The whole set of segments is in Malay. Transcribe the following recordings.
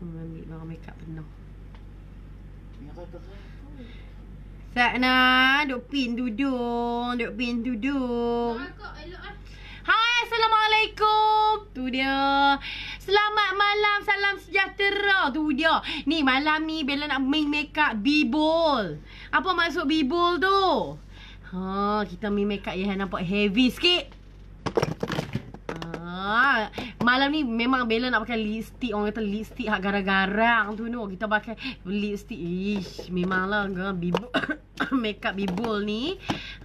Mami, baka may kaano. Sak na, duk pin dudung. Duk pin dudung. Hai, Assalamualaikum. Tu dia. Selamat malam, salam sejahtera. Tu dia. Ni malam ni Bella nak main makeup B-ball. Apa maksud B-ball tu? Ha, kita main makeup yang nampak heavy sikit. Ha, malam ni memang Bella nak pakai lipstick. Orang kata lipstick hak garang-garang tu no. Kita pakai lipstick. Ish, memanglah bibul makeup bibul ni.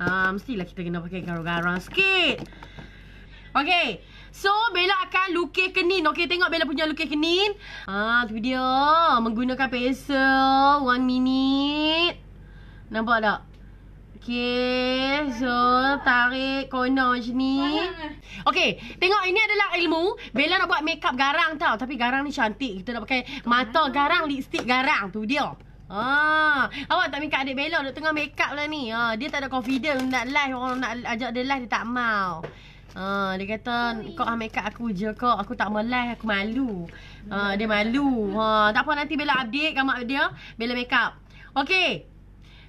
Mestilah kita kena pakai garang-garang sikit. Okay. So, Bella akan lukis kening. Okay, tengok Bella punya lukis kening. Ha, tu dia. Menggunakan pensel. 1 minit. Nampak tak? Okay, so tarik corner macam ni. Okay, tengok ini adalah ilmu. Bella nak buat makeup garang tau. Tapi garang ni cantik. Kita nak pakai mata garang, lipstick garang. Tu dia. Ah, awak tak minta adik Bella duduk tengah makeup lah ni. Ah, dia tak ada confidence nak live. Orang nak ajak dia live, dia tak mau. Dia kata, kau makeup aku je kau. Aku tak mau live, aku malu. Dia malu. Tak apa, nanti Bella update kamak dia. Bella makeup. Okay.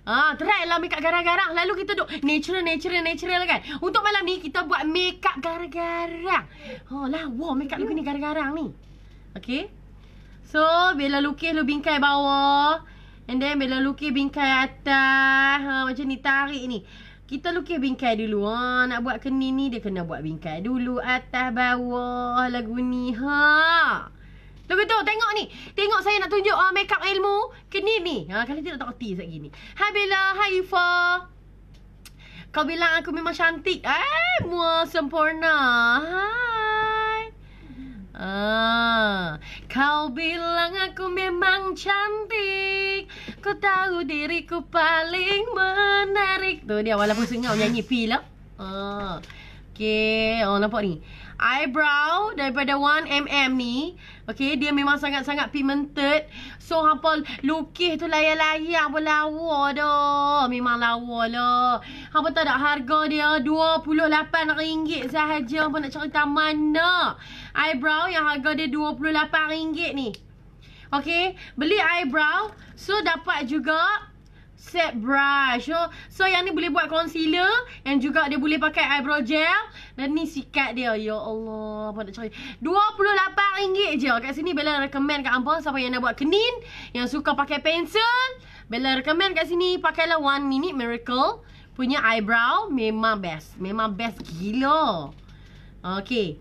Try lah makeup garang-garang. Lalu kita duk natural kan. Untuk malam ni kita buat makeup garang-garang. Lah, wow, makeup lu ni garang-garang ni. Okay. So, Bella lukis lu bingkai bawah. And then Bella lukis bingkai atas. Macam ni, tarik ni. Kita lukis bingkai dulu. Nak buat kening ni dia kena buat bingkai dulu. Atas, bawah, lagu ni. Lepas tu, tengok ni. Tengok saya nak tunjuk makeup ilmu kening ni. Kalau dia tak reti sekejap gini. Hai Bella, hai Ifa. Kau bilang aku memang cantik. Eh, mua sempurna. Hai. Kau bilang aku memang cantik. Kau tahu diriku paling menarik. Tu dia, walaupun sengau nyanyi pi lah. Okay, nampak ni. Eyebrow daripada 1mm ni. Okay, dia memang sangat-sangat pigmented. So, hampa lukis tu layang-layang pun lawa dah. Memang lawa lah. Hampa tahu tak harga dia RM28 sahaja. Hampa nak cerita mana. Eyebrow yang harga dia RM28 ni. Okay, beli eyebrow. So, dapat juga set brush. So yang ni boleh buat concealer. And juga dia boleh pakai eyebrow gel. Dan ni sikat dia. Ya Allah, apa nak cari. RM28 je. Kat sini Bella recommend kat hampa. Siapa yang nak buat kening, yang suka pakai pensel, Bella recommend kat sini. Pakailah 1 Minute Miracle punya eyebrow. Memang best. Memang best gila. Okay,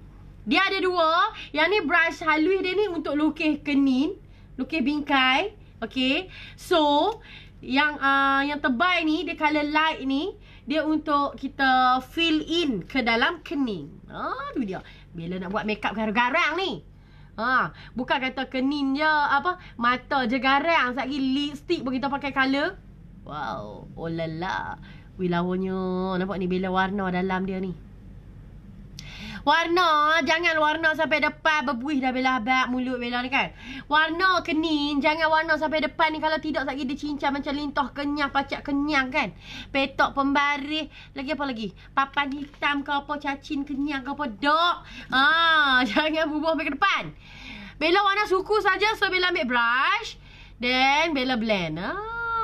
dia ada dua. Yang ni brush halus dia ni untuk lukis kening, lukis bingkai. Okay. So yang tebal ni, dia color light ni, dia untuk kita fill in ke dalam kening. Tu dia. Bella nak buat makeup garang-garang ni. Bukan kata kening je, apa, mata je garang. Sekejap lagi lipstick pun kita pakai color. Wow. Oh lala. Wih lawanya. Nampak ni Bella warna dalam dia ni. Warna, jangan warna sampai depan berbuih dah Bella abang mulut Bella ni kan. Warna kening, jangan warna sampai depan ni. Kalau tidak sekejap dia cincang macam lintoh kenyang, pacak kenyang kan. Petok pembaris, lagi apa lagi? Papan hitam ke apa, cacing kenyang ke apa, dok. Jangan bubuh sampai ke depan. Bella warna suku saja, so Bella ambil brush. Then Bella blend.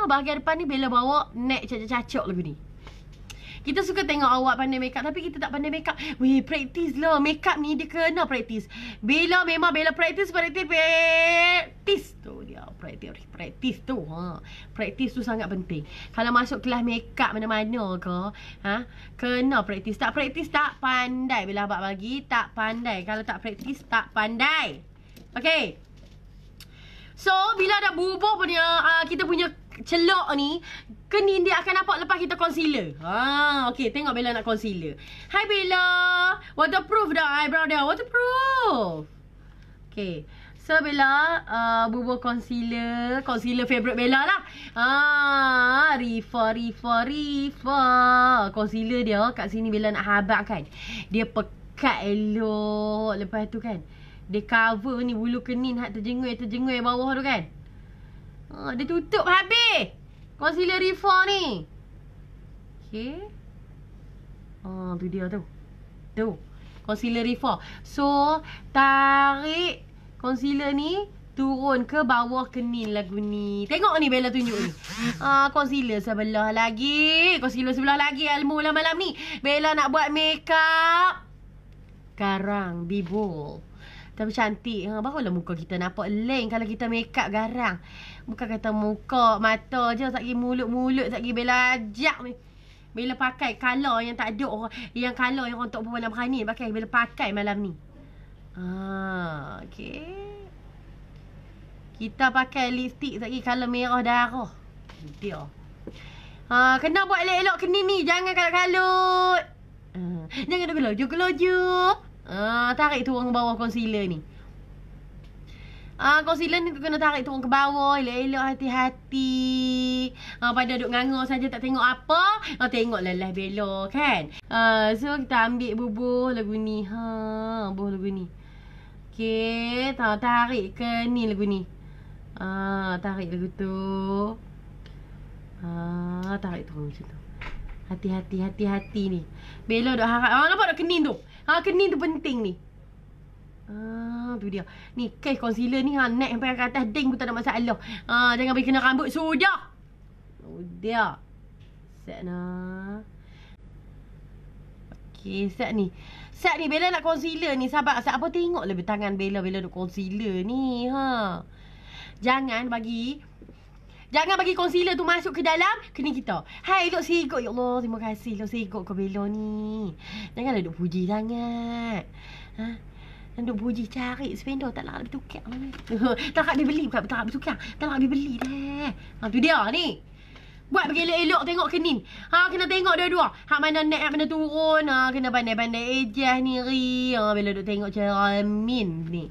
Bahagian depan ni Bella bawa neck cacok-cacok lagi ni. Kita suka tengok awak pandai makeup tapi kita tak pandai makeup. Weh, practice lah. Makeup ni dia kena practice. Bella memang Bella practice. Tu dia, practice tu. Practice tu sangat penting. Kalau masuk kelas makeup mana-mana ke, kena practice. Tak practice tak pandai. Bella abang bagi tak pandai. Kalau tak practice tak pandai. Okay. So, bila dah bubuh punya kita punya celok ni, kening dia akan nampak lepas kita concealer. Okay, tengok Bella nak concealer. Hai Bella, waterproof dah eyebrow dia, waterproof. Okay, so Bella bubuh concealer. Concealer favourite Bella lah. Riffaa. Concealer dia kat sini Bella nak habak kan. Dia pekat elok. Lepas tu kan, dia cover ni bulu kening hak terjengui bawah tu kan. Dia tutup habis concealer Riffaa ni. Okay. Tu dia tu. Concealer Riffaa. So, tarik concealer ni, Turun ke bawah kening lagu ni. Tengok ni Bella tunjuk ni. Concealer sebelah lagi. Concealer sebelah lagi. Almulah malam ni. Bella nak buat makeup. Garang. Be bold. Tapi cantik. Barulah muka kita nampak lain kalau kita makeup garang. Bukan kata muka, mata je. Satgi mulut-mulut. Satgi Bella ajak ni. Bella pakai color yang tak ada orang. Yang color yang orang tak berbual berani. Pakai Bella pakai malam ni. Okay. Kita pakai lipstick lagi color merah darah. Dia. Kena buat elok-elok kening ni. Jangan kalut-kalut. Jangan ada gelojuk-gelojuk. Tarik turun ke bawah concealer ni. Concealer ni kena tarik turun ke bawah. Elok-elok hati-hati. Pada duduk nganga saja tak tengok apa. Tengok lelah Bella kan. So kita ambil bubuh lagu ni. Bubuh lagu ni. Okay. Tarik ke ni lagu ni. Tarik lagu tu. Tarik turun macam tu. Hati-hati, hati-hati ni. Bella duk harap. Nampak tak kening tu? Kening tu penting ni. Tu dia. Ni case concealer ni neck sampai ke atas ding pun tak ada masalah. Jangan bagi kena rambut sudah. Sudah. Set nah. Okey, set ni. Set ni Bella nak concealer ni. Sabar, set apa tengok lebih tangan Bella. Bella duk concealer ni. Jangan bagi concealer tu masuk ke dalam kening kita. Hai, elok segot. Ya Allah, terima kasih elok segot kau Bella ni. Janganlah duk puji sangat. Duk puji cari spender. Tak nak bertukar. Tak nak dibeli. Bukan tak nak bertukar. Tak nak dibeli dah. Tu dia ni. Buat bagi elok-elok tengok kening. Kena tengok dua-dua. Hak mana naik, hak mana turun. Kena pandai-pandai ejah ni. Bella duk tengok cermin ni.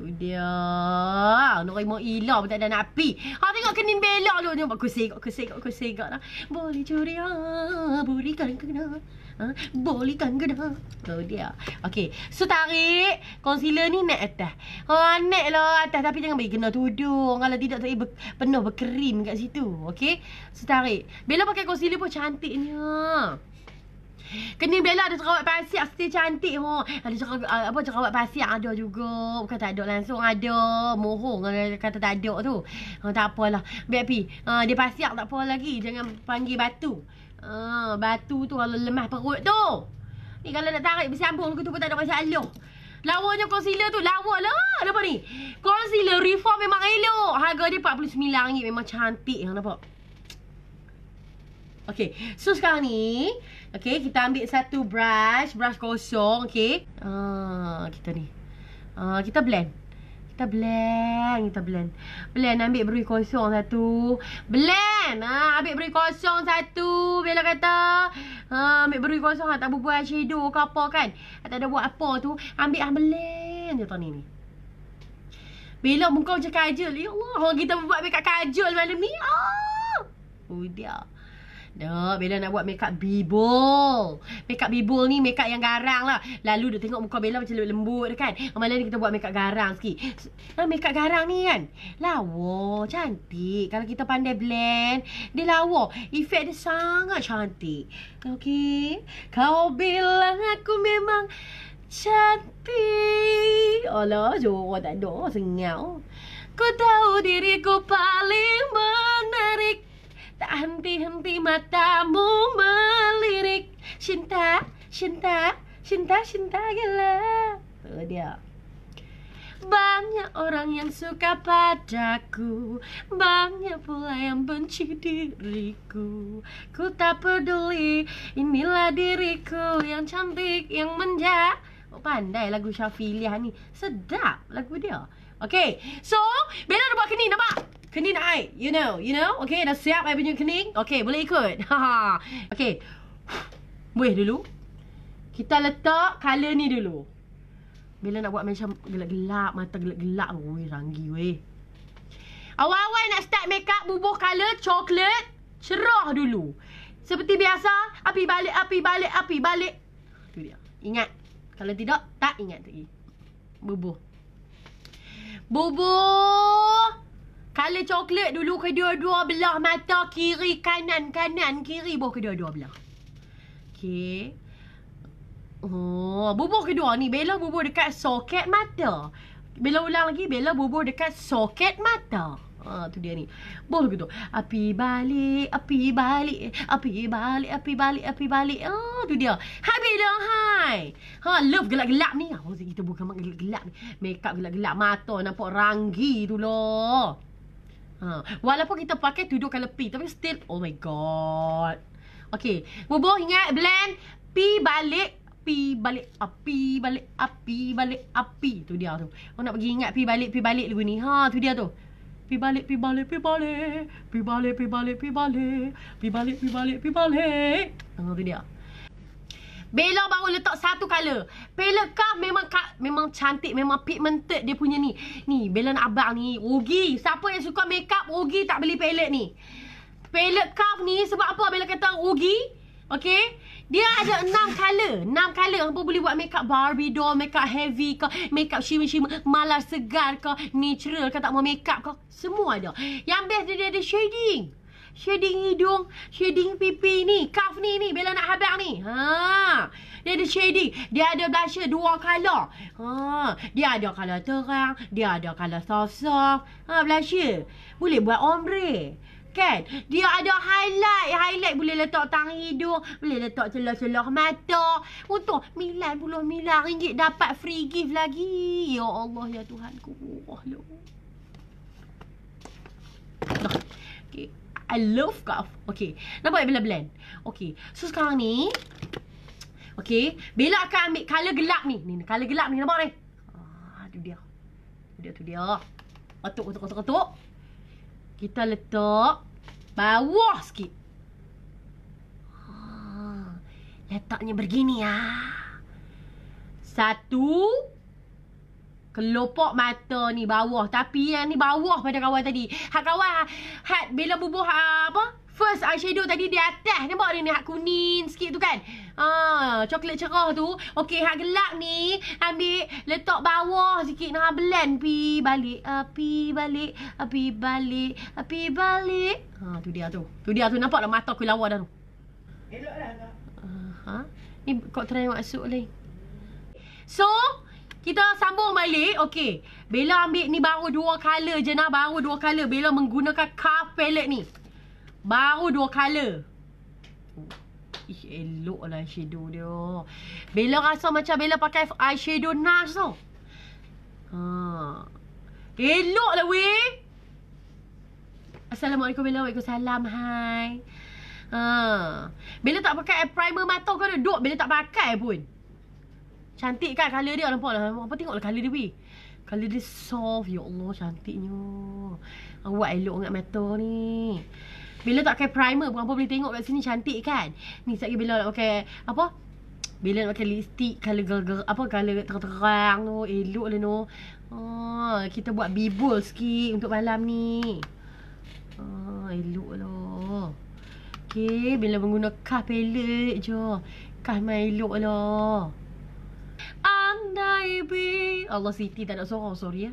Udah, nak mau hilang pun tak ada nak pi. Tengok kening Bella tu. Nampak kusegak lah. Boleh curi lah. Berikan kena. Bolikan kena. Tu dia. Okay. So tarik concealer ni naik atas. Naik lah atas. Tapi jangan bagi kena tudung. Kalau tidak tak penuh berkerim kat situ. Okay. So tarik. Bella pakai concealer pun cantiknya. Kening Bella ada cerawat pasir. Still cantik ho. Ada cerawat pasir ada juga. Bukan tak ada langsung ada. Mohong kata tak ada tu. Tak apalah. Biar pi. Dia pasir tak apa lagi. Jangan panggil batu. Batu tu kalau lemah perut tu. Ni kalau nak tarik bersambung tu pun tak ada masalah. Lawanya concealer tu lawa lah. Nampak ni? Concealer Riffaa memang elok. Harga dia RM49. Memang cantik. Nampak? Okay, so sekarang ni, okay, kita ambil satu brush kosong, okay. Kita ni. Kita blend. Blend ambil brush kosong satu. Ambil brush kosong satu. Bella kata, ambil brush kosong tak buat shadow ke apa kan. Tak ada buat apa tu, ambil blend je tahun ni. Bella muka macam kajol. Ya Allah, orang kita buat makeup kajol malam ni. Udah. Dah, Bella nak buat makeup bibul. Makeup bibul ni makeup yang garang lah. Lalu dia tengok muka Bella macam lembut kan. Malam ni kita buat makeup garang sikit. Makeup garang ni kan lawa, cantik. Kalau kita pandai blend, dia lawa. Efek dia sangat cantik. Okay. Kau bilang aku memang cantik. Alah, jorok tak ada. Sengau. Ku tahu diriku paling menarik. Tak henti-henti matamu melirik. Cinta gelap. Tu dia. Banyak orang yang suka padaku. Banyak pula yang benci diriku. Ku tak peduli. Inilah diriku yang cantik, yang manja. Pandai lagu Syafilia ni. Sedap lagu dia. Okay. So, Bella dah buat kening nampak? Kening nak air. You know. Okay, dah siap air punya kening. Okay, boleh ikut. Okay. Buih dulu. Kita letak colour ni dulu. Bella nak buat macam gelap-gelap. Mata gelap-gelap. Weh, ranggi weh. Awal-awal nak start makeup, bubuh colour coklat. Cerah dulu. Seperti biasa. Api balik. Tu dia. Ingat. Kalau tidak, tak ingat lagi. Bubuh. Color coklat dulu kedua-dua belah mata. Kiri, kanan, kanan, kiri. Bubuh kedua-dua belah. Okay. Bubuh kedua ni. Bella bubuh dekat soket mata. Bella ulang lagi, Bella bubur dekat soket mata. Ha, tu dia ni. Boh gitu. Api balik, api balik, api balik, api balik, api balik. Oh, tu dia. Hai Bella, hai. Ha, love gelap-gelap ni. Oh, kita bukan mak gelap-gelap ni. Makeup gelap-gelap mata nampak ranggi tu loh. Ha, walaupun kita pakai tudukkan lebih tapi still oh my god. Okey, boh ingat blend pi balik, pi balik, api balik, api balik, api. Tu dia tu. Oh nak pergi ingat pi balik lagu ni. Ha, tu dia tu. Pi balik, pi balik, pi balik, pi balik, pi balik, pi balik, pi balik, pi balik, pi balik. Tengok tu dia. Bella baru letak satu color. Bella memang cantik, memang pigmented dia punya ni. Ni Bella nak abang ni, rugi. Siapa yang suka makeup rugi tak beli palette ni. Palette Khaf ni sebab apa Bella kata rugi? Okey, dia ada 6 color. 6 color hangpa boleh buat makeup Barbie doll, makeup heavy ke, makeup shimmer-shimmer, malar segar ke, natural ke, tak mau makeup ke, semua ada. Yang best dia ada shading. Shading hidung, shading pipi ni, Khaf ni ni Bella nak habaq ni. Ha. Dia ada shading, dia ada blusher 2 color. Ha, dia ada color terang, dia ada color soft-soft. Ha, blusher. Boleh buat ombre. Kan? Dia ada highlight. Highlight boleh letak tang hidung, boleh letak celah-celah mata. Untuk RM99 dapat free gift lagi. Ya Allah, ya Tuhanku. Oh, ya Allah. Okay. I love Khaf. Okay. Nampak Bella blend? Okay. So, sekarang ni. Okay. Bella akan ambil color gelap ni. Ni color gelap ni. Nampak ni? Ah, tu dia. Tu dia. Ketuk. Kita letak bawah sikit. Ha, letaknya begini ya. Satu kelopak mata ni bawah. Tapi yang ni bawah pada kawan tadi. Hak kawan, hak Bella bubuh apa? First eyeshadow tadi di atas. Nampak dia ni hak kuning sikit tu kan? Ha, coklat cerah tu. Okey, hak gelap ni ambil letak bawah sikit nak blend. Pi balik, api balik, api balik, api balik. Ha, tu dia tu. Nampak dah mata aku lawa dah tu. Eloklah kak. Ha. Ni kau try masuk lain. So, kita sambung balik. Okey. Bella ambil ni baru 2 color je nah, baru 2 color. Bella menggunakan Khaf palette ni. Baru 2 color. Ish, elok lah eyeshadow dia. Bella rasa macam Bella pakai eyeshadow Nash tau. Haa. Elok lah weh. Assalamualaikum Bella. Waalaikumsalam. Hai. Haa. Bella tak pakai primer mata kau duduk. Bella tak pakai pun. Cantik kan colour dia. Nampak lah. Apa tengoklah colour dia weh. Colour dia soft. Ya Allah cantiknya. Awak elok dengan mata ni. Bella tak pakai primer pun apa boleh tengok kat sini cantik kan. Ni sekejap Bella nak pakai apa? Bella nak pakai lipstick color girl apa color terang-terang tu. Elok lah no. Ah, kita buat bibul sikit untuk malam ni. Ah, elok lah. Okey, Bella menggunakan Khaf palette je. Khaf main elok lah. Andai be. Allah Siti tak nak sorang, sorry ya.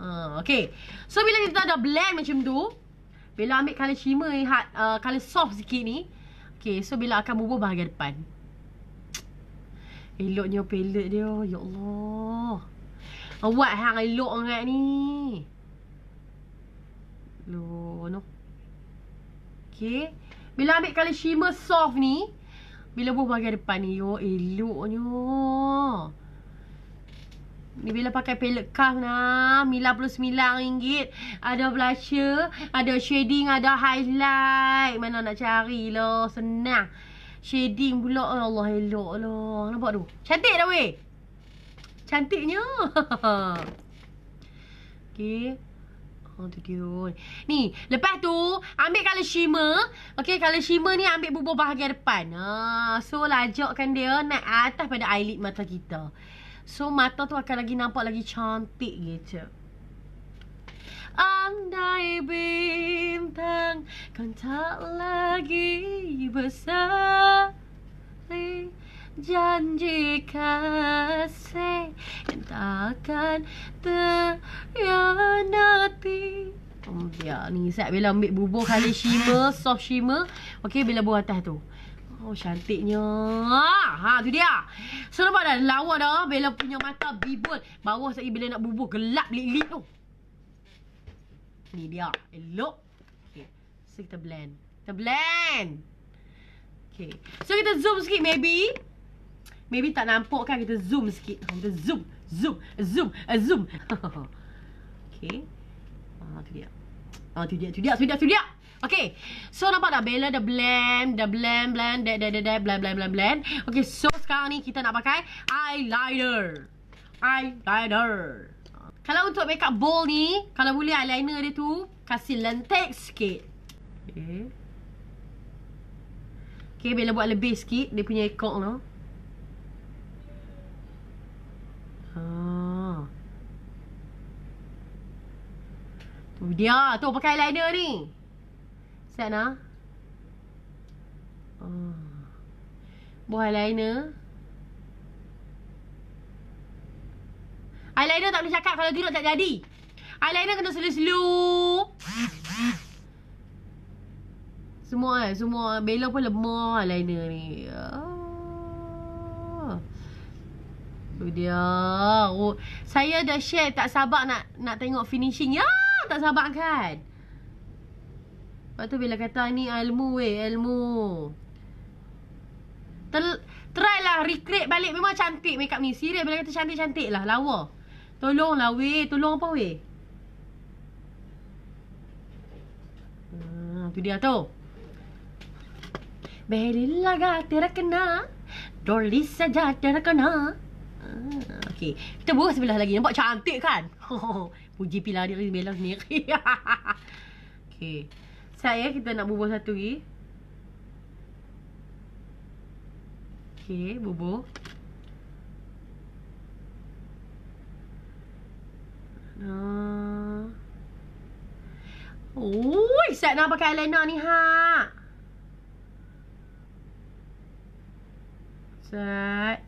Ah, okey. So bila kita dah blend macam tu, Bella ambil colour shimmer ni, colour soft sikit ni. Okay, so Bella akan bubuh bahagian depan. Eloknya palette dia. Ya Allah. Awak hang elok sangat ni. Loh, no. Okay. Bella ambil colour shimmer soft ni. Bella bubuh bahagian depan ni. Yo, eloknya. Ni Bella pakai palette Khaf nah, RM99. Ada blusher, ada shading, ada highlight. Mana nak cari lah, senang. Shading pula, Allah elok lah. Nampak tu? Cantik dah weh. Cantiknya. Okay. Oh tu dia. Ni, lepas tu ambil colour shimmer. Okay, colour shimmer ni ambil bubuh bahagian depan. Ah, so lajakkan dia naik atas pada eyelid mata kita. So mata tu akan lagi nampak lagi cantik gitu. Andai bintang kan tak lagi besar, janji kasih yang takkan terhianati. Oh dia ni, Bella ambil bubuh kali shimmer, soft shimmer. Okey, Bella buat atas tu. Oh, cantiknya. Ha, tu dia. Serba dah lawa dah. Bella punya mata bibul. Bawah sekali bila nak bubur gelap lip-lip tu. Ni dia. Elok. Okay. So, kita blend. Kita blend. Okay. So, kita zoom sikit maybe. Maybe tak nampak kan. Kita zoom sikit. Kita zoom. Zoom. Zoom. Zoom. Okay. Ha, tu dia. Ha, tu dia. Tu dia. Tu dia. Tu dia. Okay, so nampak dah Bella dah blend, blend. Okay, so sekarang ni kita nak pakai eyeliner. Eyeliner. Kalau untuk makeup bold ni, kalau boleh eyeliner dia tu, kasih lentik sikit. Okay. Okay, Bella buat lebih sikit dia punya ekor tu. Haa. Tu dia, tu pakai eyeliner ni. Set lah. Oh. Buah eyeliner. Eyeliner tak boleh cakap kalau tidak tak jadi. Eyeliner kena slow-slow. Semua eh. Semua. Bella pun lemah eyeliner ni. Oh. Tu dia. Oh. Saya dah share tak sabar nak tengok finishing. Ya. Tak sabar kan. Lepas tu Bella kata ni ilmu weh, ilmu. Try lah recreate balik. Memang cantik makeup ni. Serius Bella kata cantik-cantik lah. Lawa. Tolong lah weh. Tolong apa weh. Tu dia tu. Bella gata terkena. Dolly saja terkena. Okay. Kita buat sebelah lagi. Nampak cantik kan? Puji pilar dia Bella sendiri. Okay. Saya kita nak bubur satu lagi. Okey, bubur. Nah. Oi, set nak pakai eyeliner ni ha. Set.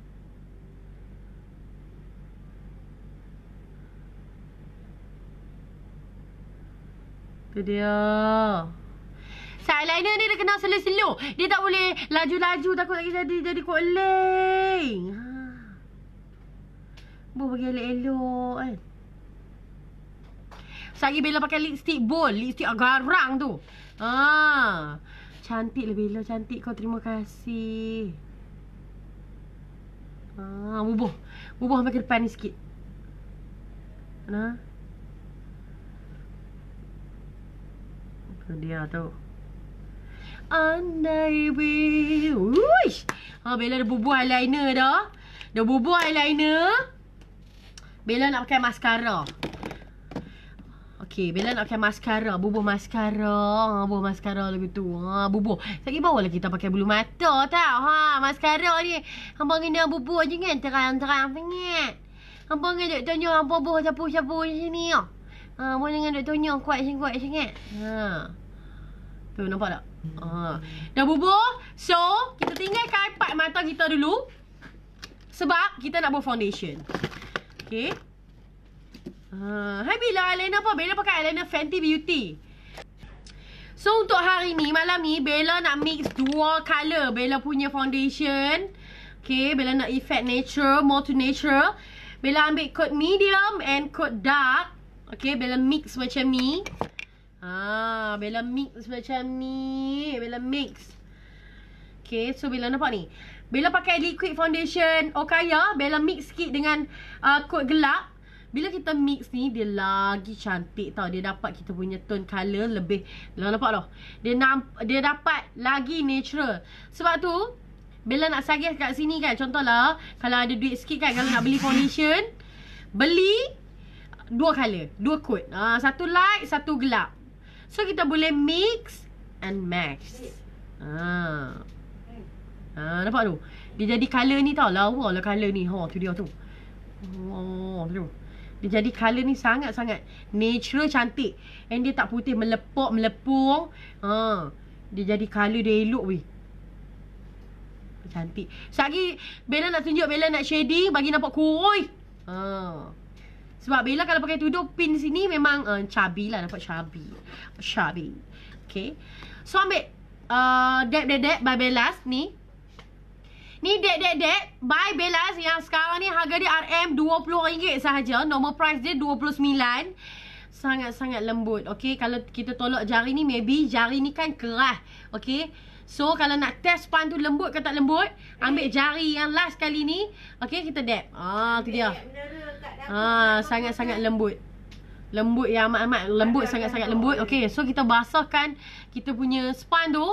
Tu dia. Eyeliner ni dia kena slow-slow. Dia tak boleh laju-laju. Takut lagi jadi koling. Ha. Buat bagi elok-elok kan. Sagi Bella pakai lipstick bold. Lipstick garang tu. Ha. Cantik lah Bella. Cantik kau. Terima kasih. Ha. Bubuh. Bubuh sampai ke depan ni sikit. Nah. Tu dia tu. Andai we. Uish. Ha, Bella dah bubuh eyeliner dah. Dah bubuh eyeliner. Bella nak pakai mascara. Okey, Bella nak pakai mascara. Bubuh mascara. Ha, bubuh mascara lagi tu. Ha, bubuh. Sekejap bawalah kita pakai bulu mata tau. Ha, mascara ni. Hamba kena bubuh je kan. Terang-terang pengit. Hamba dengan Dok Tonyo. Hamba bubuh sapu-sapu di sini. Ha, hamba dengan Dok Tonyo. Kuat sangat. Ha. Tu nampak tak? Ah. Dah bubur. So, kita tinggalkan part mata kita dulu. Sebab kita nak buat foundation. Okay. Hai Bella, eyeliner apa? Bella pakai eyeliner Fenty Beauty. So, untuk hari ni, malam ni, Bella nak mix dua colour. Bella punya foundation. Okay, Bella nak effect natural, more to natural. Bella ambil coat medium and coat dark. Okay, Bella mix macam ni. Ah, Bella mix macam ni. Bella mix. Okay, so Bella nampak ni. Bella pakai liquid foundation Okaya. Bella mix sikit dengan coat gelap. Bila kita mix ni, dia lagi cantik tau. Dia dapat kita punya tone colour lebih. Bella nampak tau. Dia dapat lagi natural. Sebab tu, Bella nak sagih kat sini kan. Contohlah, kalau ada duit sikit kan. Kalau nak beli foundation, beli dua colour. Dua coat. Satu light, satu gelap. So, kita boleh mix and match. Haa. Haa, nampak tu? Dia jadi colour ni tau. Lawa lah colour ni. Haa, tu dia tu. Haa, tu. Dia jadi colour ni sangat-sangat natural, cantik. And dia tak putih melepok-melepung. Haa. Dia jadi colour dia elok weh. Cantik. Sekejap Bella nak tunjuk, Bella nak shading bagi nampak kuroi. Haa. Sebab Bella kalau pakai tudung pin sini memang chubby lah. Nampak chubby. Chubby. Okay. So ambil Dab by Bella ni. Ni date by Bellas yang sekarang ni harga dia RM20 sahaja. Normal price dia RM29. Sangat-sangat lembut. Okay, kalau kita tolak jari ni, maybe jari ni kan keras. Okay, so kalau nak test pan tu lembut ke tak lembut, ambil jari yang last kali ni. Okay, kita dab. Ah, tu dia. Ah, sangat-sangat lembut. Lembut yang amat-amat lembut, sangat-sangat lembut. Okay, so kita basahkan kita punya sponge tu.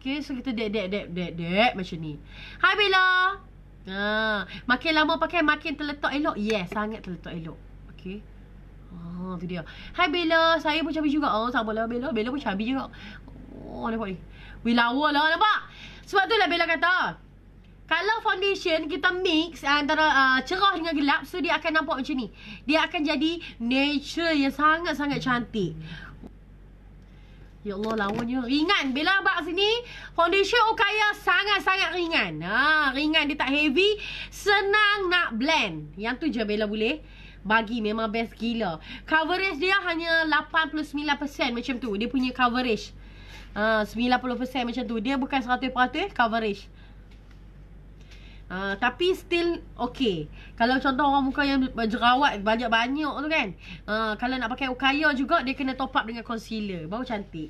Okay, so kita dek macam ni. Hai Bella. Ah, makin lama pakai makin terletak elok. Yes, sangat terletak elok. Okay. Ah, tu dia. Hai Bella, saya pun cabi juga. Oh, sabarlah Bella. Bella pun cabi juga. Oh, nampak ni. Wilawa lah, nampak? Sebab tu lah Bella kata, kalau foundation kita mix antara cerah dengan gelap, so dia akan nampak macam ni. Dia akan jadi nature yang sangat-sangat cantik. Ya Allah, lawannya ringan. Bella bak sini, foundation Okaya sangat-sangat ringan. Ha, ringan, dia tak heavy, senang nak blend. Yang tu je Bella boleh bagi, memang best gila. Coverage dia hanya 89% macam tu. Dia punya coverage 90% macam tu. Dia bukan 100% coverage. Tapi still okay. Kalau contoh orang muka yang jerawat banyak-banyak tu kan, kalau nak pakai Okaya juga, dia kena top up dengan concealer baru cantik.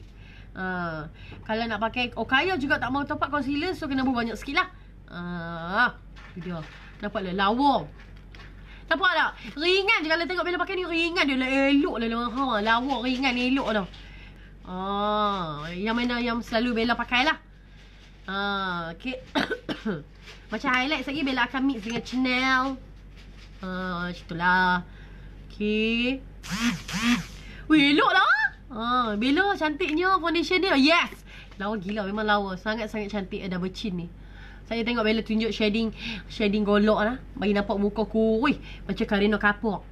Kalau nak pakai Okaya juga tak mau top up concealer, so kena banyak sikit lah. Dia nampak lah, lawa. Nampak tak? Ringan je. Kalau tengok Bella pakai ni, ringan dia lah, elok lah. Lawa, ringan, elok lah. Yang mana yang selalu Bella pakai lah. Okay. Macam highlight lagi, Bella akan mix dengan Chanel. Macam tu lah. Okay. Weh, elok lah. Bella cantiknya foundation dia. Yes. Lawa gila, memang lawa. Sangat-sangat cantik double chin ni. Saya tengok Bella tunjuk shading. Shading golok lah, bagi nampak muka kurih macam Karina Kapoor.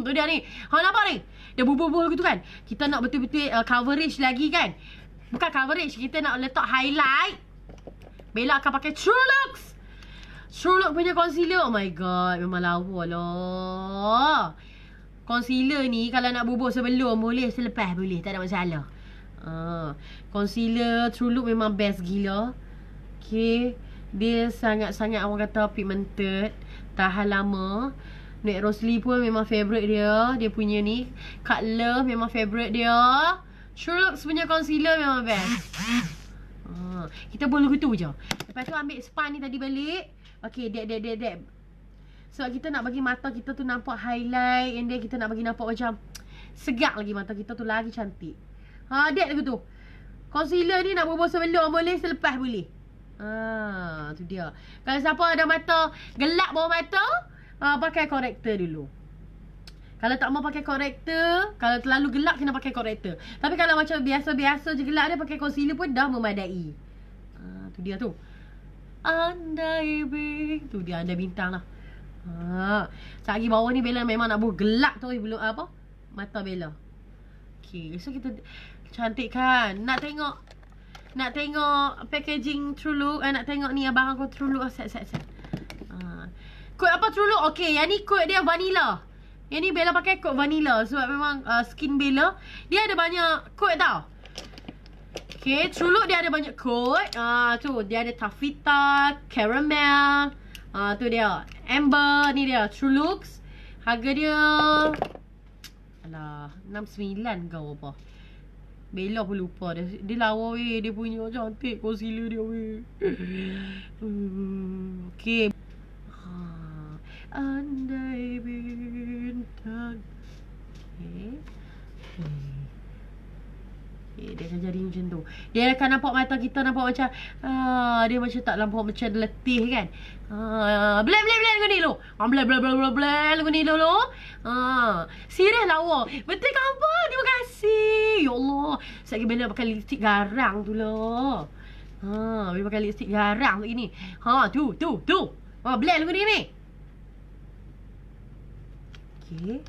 Tu dia ni. Hang nampak ni? Dia bubur-bubur gitu kan. Kita nak betul-betul coverage lagi kan. Bukan coverage, kita nak letak highlight. Bella akan pakai Trulooks. Trulooks punya concealer. Oh my god, memang lawa lah. Concealer ni kalau nak bubur sebelum boleh, selepas boleh, tak ada masalah. Concealer Trulooks memang best gila. Okay, dia sangat-sangat orang kata pigmented, tahan lama. Nek Rosli pun memang favourite dia. Dia punya ni Cut Love memang favourite dia. Trulooks punya concealer memang best. Kita boleh gitu je. Lepas tu ambil sponge ni tadi balik. Okay, dek. Sebab kita nak bagi mata kita tu nampak highlight. And then kita nak bagi nampak macam segak lagi mata kita tu, lagi cantik. Dek lagi tu. Concealer ni nak bubur sebelum boleh, selepas boleh. Tu dia. Kalau siapa ada mata gelap bawah mata, pakai corrector dulu. Kalau tak mau pakai corrector, kalau terlalu gelap kena pakai corrector. Tapi kalau macam biasa-biasa je gelap dia, pakai concealer pun dah memadai. Tu dia tu. Andai bintang. Tu dia, andai bintang lah. Sehari bawah ni Bella memang nak buat gelap tu belum apa? Mata Bella. Okay, so kita cantik kan. Nak tengok packaging Trulooks, nak tengok ni abang aku Trulooks set. Kod apa Trulooks? Okay, yang ni kod dia vanilla. Yang ni Bella pakai kod vanilla sebab memang skin Bella dia ada banyak kod tau. Okay, Trulooks dia ada banyak kod. Tu dia ada taffeta, caramel, tu dia amber, ni dia Trulooks. Harga dia alah 69 kau apa. Bella pun lupa dia. Dia lawa weh, dia punya cantik concealer dia weh. Okay. Andai bintang. Okay, dia akan jadi macam tu. Dia akan nampak mata kita nampak macam dia macam tak nampak macam letih kan. Bleh lagu ni lo. Bleh lagu ni lo. Serius lawa. Betul ke apa? Terima kasih. Ya Allah. Sekejap Bella pakai lipstick garang tu lo. Dia pakai lipstick garang tu ini. Tu. Bleh lagu ni. Okay.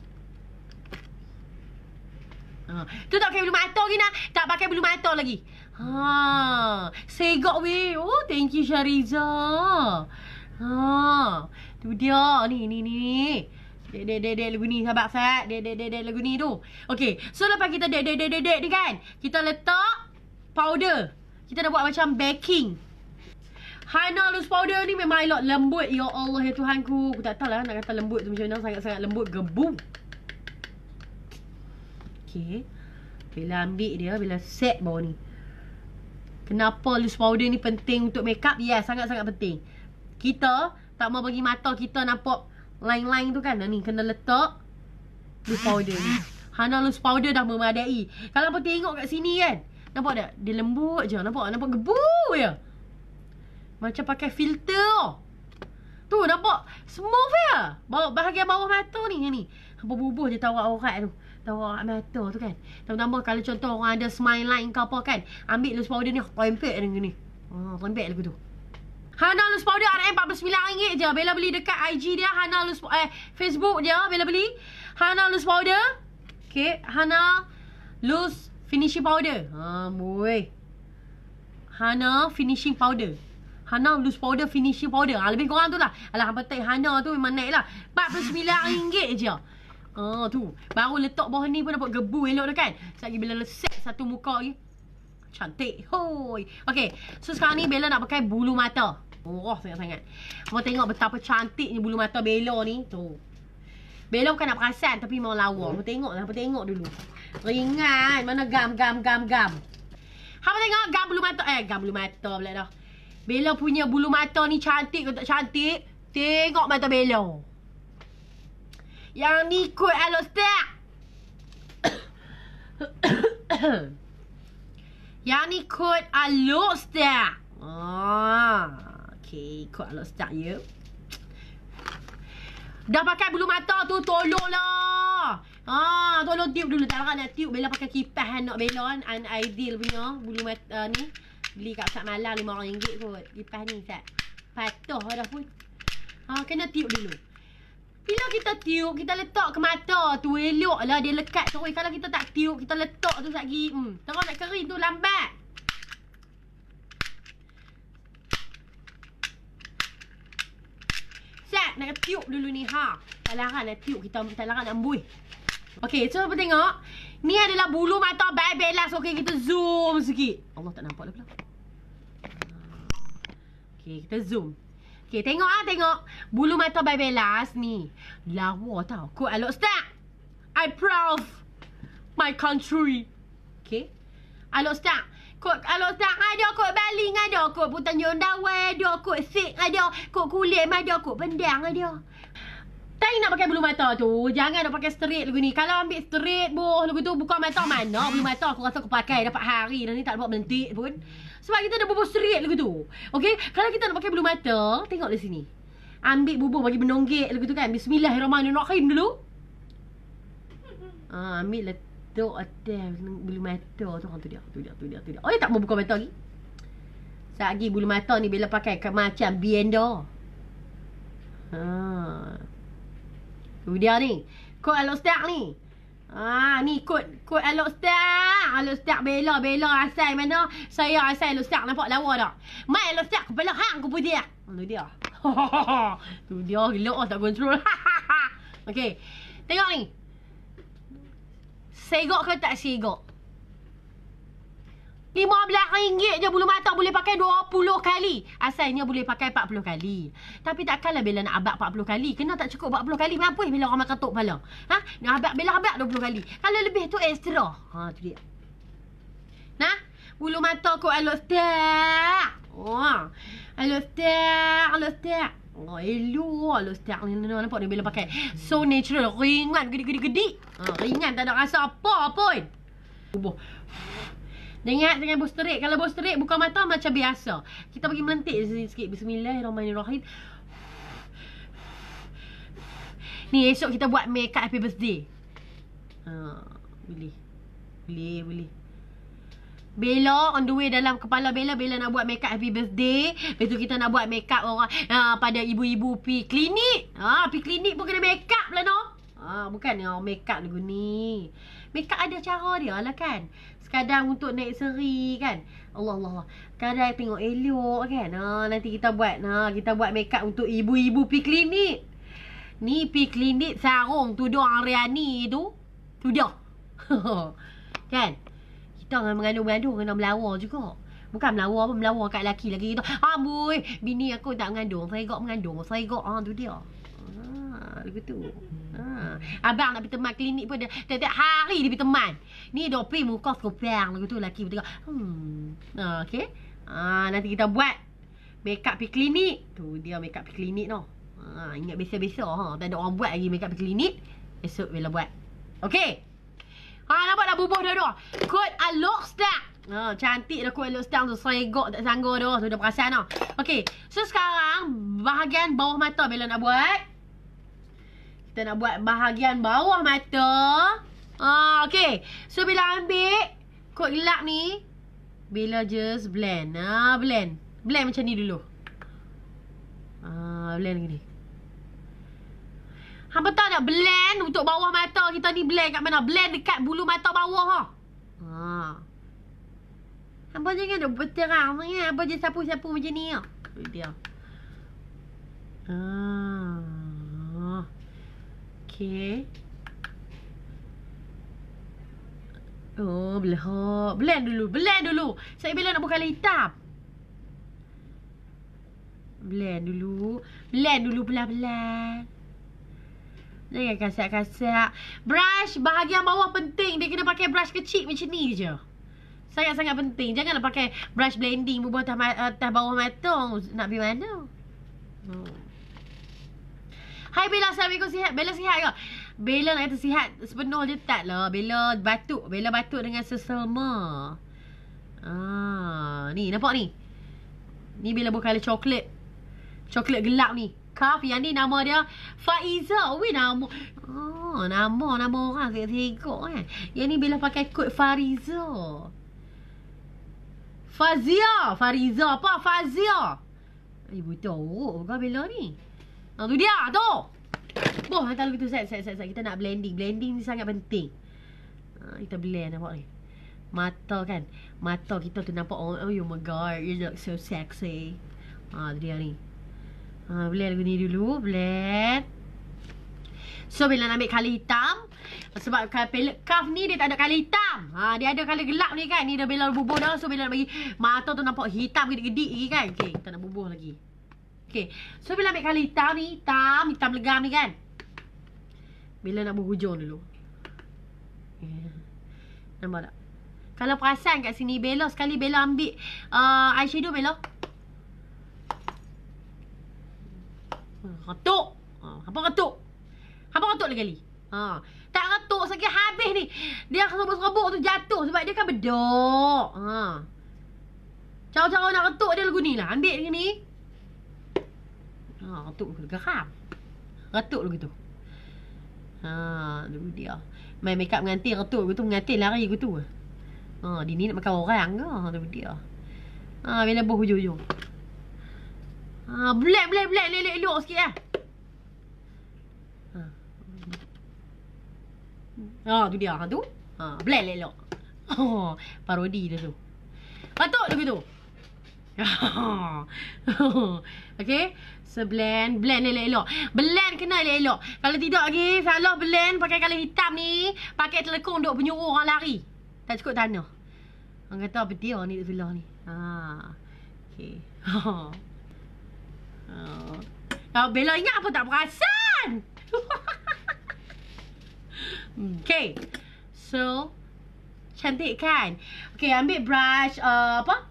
Tu tak pakai bulu mata lagi nak. Tak pakai bulu mata lagi. Segak weh. Oh, thank you Syariza. Tu dia. Ni. Dek lagu ni sahabat Fat. Dek lagu ni tu. Okay, so lepas kita dek ni kan, kita letak powder. Kita dah buat macam baking. Hana loose powder ni memang I lot lembut. Ya Allah, ya Tuhanku. Aku tak tahulah nak kata lembut tu macam mana. Sangat-sangat lembut. Gebu. Okay. Bila ambil dia, bila set bawah ni. Kenapa loose powder ni penting untuk makeup? Yes, sangat-sangat penting. Kita tak mau bagi mata kita nampak line-line tu kan. Ni kena letak loose powder ni. Hana loose powder dah memadai. Kalau apa tengok kat sini kan, nampak tak? Dia lembut je. Nampak? Nampak gebu je. Macam pakai filter. Tu nampak smooth je. Bahagian bawah mata ni. Yang ni bubuh je tawar aurat tu. Tawar mata tu kan. Tambah-tambah kalau contoh orang ada smile line ke apa kan, ambil loose powder ni, rempek dengan ni. Rempek lagu tu. Hana loose powder RM49 je. Bella beli dekat IG dia, Hana loose Facebook dia Bella beli. Hana loose powder. Okay, Hana loose finishing powder. Ha boy. Hana finishing powder. Hana loose powder finishing powder. Ha lebih kurang tu lah. Alah petai Hana tu memang naik lah. RM49 je. Ah tu. Baru letak bawah ni pun dapat gebu elok dah kan. Sekejap lagi bila set satu muka lagi. Cantik. Hoi. Okay. So sekarang ni Bella nak pakai bulu mata. Murah sangat-sangat. Mau tengok betapa cantiknya bulu mata Bella ni. Tu. Bella bukan nak perasan tapi mau lawa. Mau tengok lah. Mau tengok dulu. Ringan. Mana gam. Hapa tengok gam bulu mata. Gam bulu mata pula dah. Bella punya bulu mata ni cantik ke tak cantik? Tengok mata Bella. Yang ni kot Alostek. Yang ni kot Alostek. Okay, kot Alostek ya. Dah pakai bulu mata tu, tolonglah. Tolong tiup dulu. Tak nak tiup. Bella pakai kipas anak Bella kan. Unideal punya bulu mata ni. Beli kat Ustaz Malang RM5 kot. Kipas ni Ustaz. Patuh dah pun. Kena tiup dulu. Bila kita tiup, kita letak ke mata tu. Elok lah dia lekat terus. Kalau kita tak tiup, kita letak tu sekejap. Terus nak kering tu lambat. Set, nak tiup dulu ni. Tak larang nak tiup. Kita tak larang nak embuih. Okay, so apa tengok. Ni adalah bulu mata by Bella. So, okay, kita zoom sikit. Allah tak nampak lah pula. Okay, kita zoom. Okay, tengok ah, tengok. Bulu mata by Bella ni. Lawa tau. Kot Alok Star. I proud my country. Okay. Alok Star. Kot Alok Star ada, kot Baling ada, kot Putanjung Dawai ada, kot Sik ada, kot Kulim ada, kot Pendang ada. Tak nak pakai bulu mata tu. Jangan nak pakai straight lagu ni. Kalau ambil straight boh lagu tu buka mata mana. Bulu mata aku rasa aku pakai dapat hari dah ni tak dapat melentik pun. Sebab kita dah bubuh serik lagu tu. Okay. Kalau kita nak pakai bulu mata, tengoklah sini. Ambil bubuh bagi menonggek lagu tu kan. Bismillahirrahmanirrahim dulu. Ambil letak atas bulu mata tu. Tu dia. Oh, dia tak mau buka mata lagi. Sekejap lagi bulu mata ni Bella pakai macam blender. Tu dia ni. Kod Alok Star ni. Ni kod Alok Star. Alok Star Bella asal mana? Saya asal Alok Star. Nampak lawa tak? Mai Alok Star kepala hang ke putih. Tu dia. Tu dia gelok tak kontrol. Okey. Tengok ni. Segok ke tak segok? RM15 je bulu mata boleh pakai 20 kali. Asalnya boleh pakai 40 kali. Tapi takkanlah Bella nak abak 40 kali. Kena tak cukup 40 kali. Mampu Bella orang makan tok kepala. Nak abak Bella abak 20 kali. Kalau lebih tu ekstra. Tu dia. Nah, bulu mata kot Alok Star. Alok Star. Elu Alok Star ni nampak ni Bella pakai. So natural, ringan gedik. Ringan tak ada rasa apa pun. Bubuh. Dengan bosterik. Kalau bosterik buka mata macam biasa. Kita pergi melentik sikit. Bismillahirrahmanirrahim. Ni esok kita buat make up happy birthday. Boleh. Bella on the way dalam kepala Bella nak buat make up happy birthday. Lepas tu kita nak buat make up orang pada ibu-ibu pi klinik. Pi klinik pun kena make up lah no. Bukan make up lagu ni. Make up ada cara dia lah kan. Kadang untuk naik seri kan. Allah. Kadang tengok elok kan. Nanti kita buat. Kita buat makeup untuk ibu-ibu pi klinik. Ni pi klinik sarung tudung Ariani tu. Tu dah. Kan. Kita orang mengandung-mengandung kena melawa juga. Bukan melawar pun, melawar kat lelaki lagi gitu. Amboi, bini aku tak mengandung, saya gok mengandung, saya gok, ah tu dia. Ah, begitu. Ah, abang nak pergi teman klinik pun dia tiap-tiap hari dia pergi teman. Ni dok pergi muka sekopang begitu lelaki betul. Okey. Ah, nanti kita buat makeup pergi klinik. Tu dia makeup pergi klinik noh. Ha, ingat biasa-biasa ha. Tak ada orang buat lagi makeup pergi klinik. Esok bila buat. Okey. Ha, nampak dah bubuh dua-dua. Kod Alok Star. Ha, cantik dah kod Alok Star tu. Serigok tak sanggup dah. Tu dah perasan dah. Okey. So sekarang bahagian bawah mata bila nak buat. Kita nak buat bahagian bawah mata. Ha, okey. So bila ambil kod gelap ni. Bila just blend. Ha, blend. Blend macam ni dulu. Ha, blend lagi ni. Hampa tahu tak blend untuk bawah mata kita ni blend kat mana? Blend dekat bulu mata bawah ha. Ha. Hampa jangan duk berterang sangat. Hampa je sapu-sapu macam ni ha. Tu dia. Ha. Okey. Oh, belahak. Blend dulu, blend dulu. Saya bila nak bukan hitam. Blend dulu pelan-pelan. Jangan kasar-kasar. Brush bahagian bawah penting. Dia kena pakai brush kecil macam ni je. Sangat-sangat penting. Janganlah pakai brush blending bubuh atas bawah mata. Nak pergi mana? Hai Bella, assalamualaikum, sihat? Bella sihat ke? Bella nak kata sihat sepenuh je tak lah. Bella batuk. Bella batuk dengan sesama. Ah, ni nampak ni. Ni Bella buat colour coklat. Coklat gelap ni. Khaf, yang ni nama dia Faiza. Weh nama. Oh, nama orang segak-segak kan. Yang ni Bella pakai kod Fariza. Fazia. Fariza apa? Fazia. Eh, betul bukan Bella ni. Ha, tu dia tu. Boh, hantar begitu set. Kita nak blending. Blending ni sangat penting. Ha, kita blend nampak ni. Mata kan. Mata kita tu nampak oh my god. You look so sexy. Ha, tu dia ni. Ha, blend lagu ni dulu. Blend. So, bila nak ambil colour hitam. Sebab palette Khaf ni dia tak ada colour hitam. Ha, dia ada colour gelap ni kan. Ni dah bila bubuh dah. So, bila nak bagi mata tu nampak hitam gedik-gedik lagi kan. Okay, kita nak bubuh lagi. Okay. So, bila ambil colour hitam ni. Hitam legam ni kan. Bila nak berhujung dulu. Yeah. Nampak tak? Kalau perasan kat sini, Bella sekali Bella ambil eyeshadow Bella. Retuk. Hampa retuk lagi kali. Ha. Tak retuk sekali habis ni. Dia serbuk-serbuk tu jatuh sebab dia kan bedok. Ha. Cara-cara nak retuk dia lagu ni lah. Ambil lagi ni. Ha, retuk geram. Retuk lagu tu. Ha, lagu dia. Main makeup mengantin retuk lagu tu, mengantin lari lagu tu. Ha, dia ni nak makan orang ke? Lagu dia. Ha, bila buh hujung-hujung. Ha, black elok-elok sikit lah. Ha, tu dia. Ha, tu. Ha, black elok. Oh, parodi dia tu. Batuk dia begitu. Okay. So, blend elok-elok. Blend kena elok-elok. Kalau tidak lagi, salah blend pakai colour hitam ni. Pakai telekong duk penyuruh orang lari. Tak cukup tanah. Orang kata apa dia ni duk selah ni. Ha. Okay. Ha. Oh, Bella ingat apa tak perasan. Okay. So cantik kan. Okay, ambil brush apa?